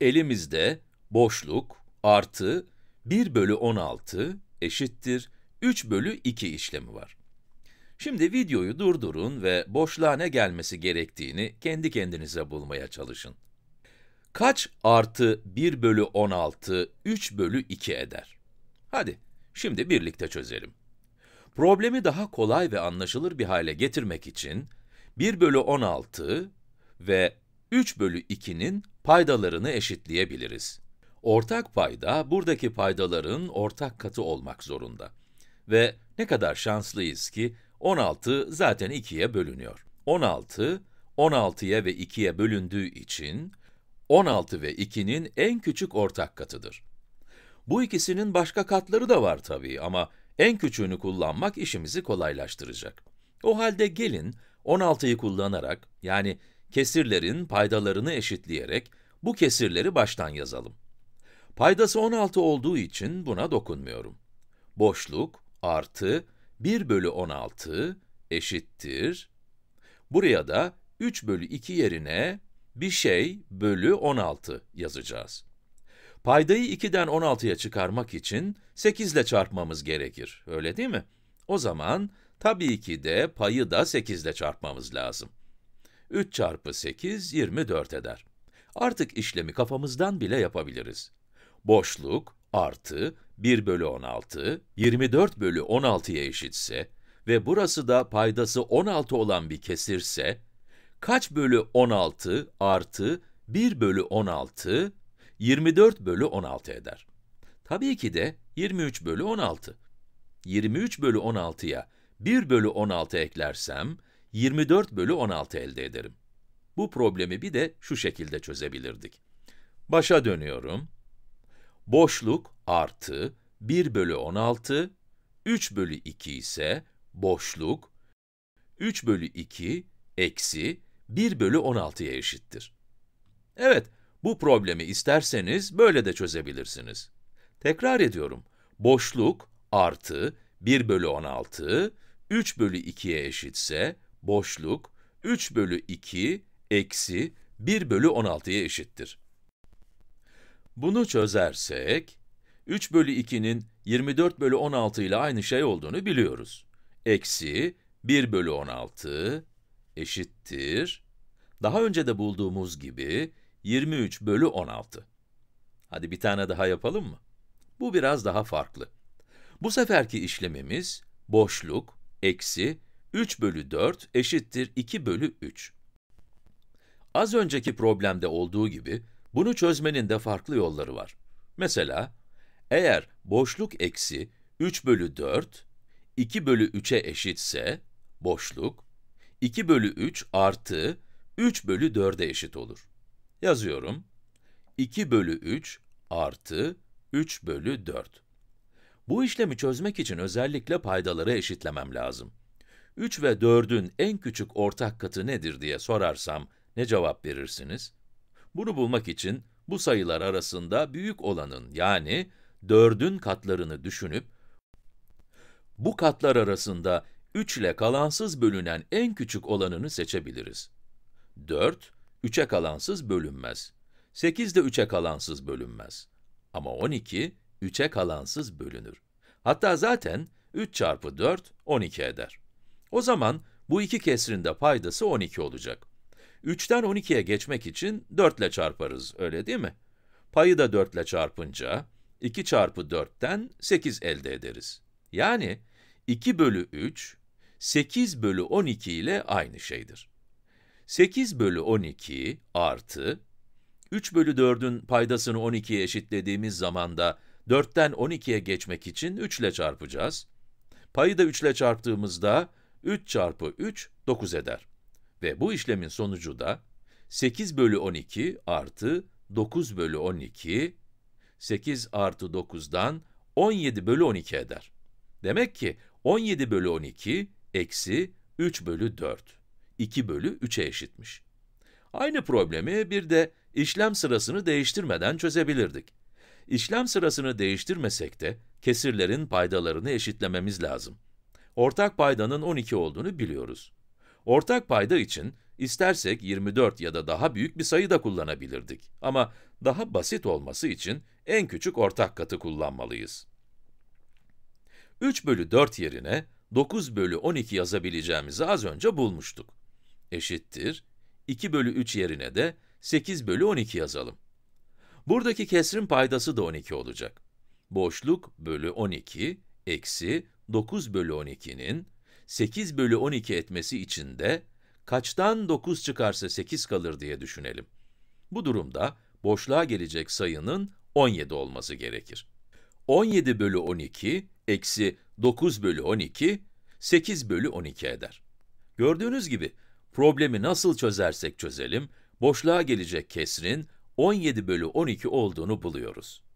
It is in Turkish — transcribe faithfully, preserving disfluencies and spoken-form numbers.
elimizde boşluk artı bir bölü on altı eşittir üç bölü iki işlemi var. Şimdi videoyu durdurun ve boşluğa ne gelmesi gerektiğini kendi kendinize bulmaya çalışın. Kaç artı bir bölü on altı, üç bölü iki eder? Hadi, şimdi birlikte çözelim. Problemi daha kolay ve anlaşılır bir hale getirmek için, bir bölü on altı ve üç bölü iki'nin paydalarını eşitleyebiliriz. Ortak payda, buradaki paydaların ortak katı olmak zorunda. Ve ne kadar şanslıyız ki, on altı zaten ikiye bölünüyor. on altı, on altıya ve ikiye bölündüğü için, on altı ve iki'nin en küçük ortak katıdır. Bu ikisinin başka katları da var tabii ama en küçüğünü kullanmak işimizi kolaylaştıracak. O halde gelin on altı'yı kullanarak, yani kesirlerin paydalarını eşitleyerek bu kesirleri baştan yazalım. Paydası on altı olduğu için buna dokunmuyorum. Boşluk artı bir bölü on altı eşittir. Buraya da üç bölü iki yerine bir şey bölü on altı yazacağız. Paydayı iki'den on altı'ya çıkarmak için sekiz ile çarpmamız gerekir, öyle değil mi? O zaman tabii ki de payı da sekiz ile çarpmamız lazım. üç çarpı sekiz, yirmi dört eder. Artık işlemi kafamızdan bile yapabiliriz. Boşluk artı bir bölü on altı, yirmi dört bölü on altı'ya eşitse ve burası da paydası on altı olan bir kesirse, kaç bölü on altı artı bir bölü on altı, yirmi dört bölü on altı eder. Tabii ki de yirmi üç bölü on altı. yirmi üç bölü on altı'ya bir bölü on altı eklersem, yirmi dört bölü on altı elde ederim. Bu problemi bir de şu şekilde çözebilirdik. Başa dönüyorum. Boşluk artı bir bölü on altı, üç bölü iki ise boşluk, üç bölü iki eksi bir bölü on altı'ya eşittir. Evet, bu problemi isterseniz böyle de çözebilirsiniz. Tekrar ediyorum, boşluk artı bir bölü on altı, üç bölü iki'ye eşitse, boşluk üç bölü iki eksi bir bölü on altı'ya eşittir. Bunu çözersek, üç bölü iki'nin yirmi dört bölü on altı ile aynı şey olduğunu biliyoruz. Eksi bir bölü on altı eşittir, daha önce de bulduğumuz gibi, yirmi üç bölü on altı. Hadi bir tane daha yapalım mı? Bu biraz daha farklı. Bu seferki işlemimiz, boşluk eksi üç bölü dört eşittir iki bölü üç. Az önceki problemde olduğu gibi, bunu çözmenin de farklı yolları var. Mesela, eğer boşluk eksi üç bölü dört, iki bölü üç'e eşitse, boşluk, iki bölü üç artı üç bölü dört'e eşit olur. Yazıyorum. iki bölü üç artı üç bölü dört. Bu işlemi çözmek için özellikle paydaları eşitlemem lazım. üç ve dört'ün en küçük ortak katı nedir diye sorarsam ne cevap verirsiniz? Bunu bulmak için bu sayılar arasında büyük olanın yani dört'ün katlarını düşünüp, bu katlar arasında üç ile kalansız bölünen en küçük olanını seçebiliriz. dört, üç'e kalansız bölünmez. sekiz de üç'e kalansız bölünmez. Ama on iki, üç'e kalansız bölünür. Hatta zaten üç çarpı dört, on iki eder. O zaman bu iki kesrin de paydası on iki olacak. üç'ten on iki'ye geçmek için dört ile çarparız, öyle değil mi? Payı da dört ile çarpınca, iki çarpı dört'ten sekiz elde ederiz. Yani iki bölü üç, sekiz bölü on iki ile aynı şeydir. sekiz bölü on iki artı, üç bölü dört'ün paydasını on iki'ye eşitlediğimiz zaman da dört'ten on iki'ye geçmek için üç ile çarpacağız. Payı da üç ile çarptığımızda üç çarpı üç, dokuz eder. Ve bu işlemin sonucu da sekiz bölü on iki artı dokuz bölü on iki, sekiz artı dokuz'dan on yedi bölü on iki eder. Demek ki on yedi bölü on iki eksi üç bölü dört. iki bölü üç'e eşitmiş. Aynı problemi bir de işlem sırasını değiştirmeden çözebilirdik. İşlem sırasını değiştirmesek de kesirlerin paydalarını eşitlememiz lazım. Ortak paydanın on iki olduğunu biliyoruz. Ortak payda için İstersek yirmi dört ya da daha büyük bir sayı da kullanabilirdik. Ama daha basit olması için en küçük ortak katı kullanmalıyız. üç bölü dört yerine dokuz bölü on iki yazabileceğimizi az önce bulmuştuk. Eşittir, iki bölü üç yerine de sekiz bölü on iki yazalım. Buradaki kesrin paydası da on iki olacak. Boşluk bölü on iki eksi dokuz bölü on iki'nin sekiz bölü on iki etmesi için de kaçtan dokuz çıkarsa sekiz kalır diye düşünelim. Bu durumda boşluğa gelecek sayının on yedi olması gerekir. on yedi bölü on iki eksi dokuz bölü on iki, sekiz bölü on iki eder. Gördüğünüz gibi, problemi nasıl çözersek çözelim, boşluğa gelecek kesrin on yedi bölü on iki olduğunu buluyoruz.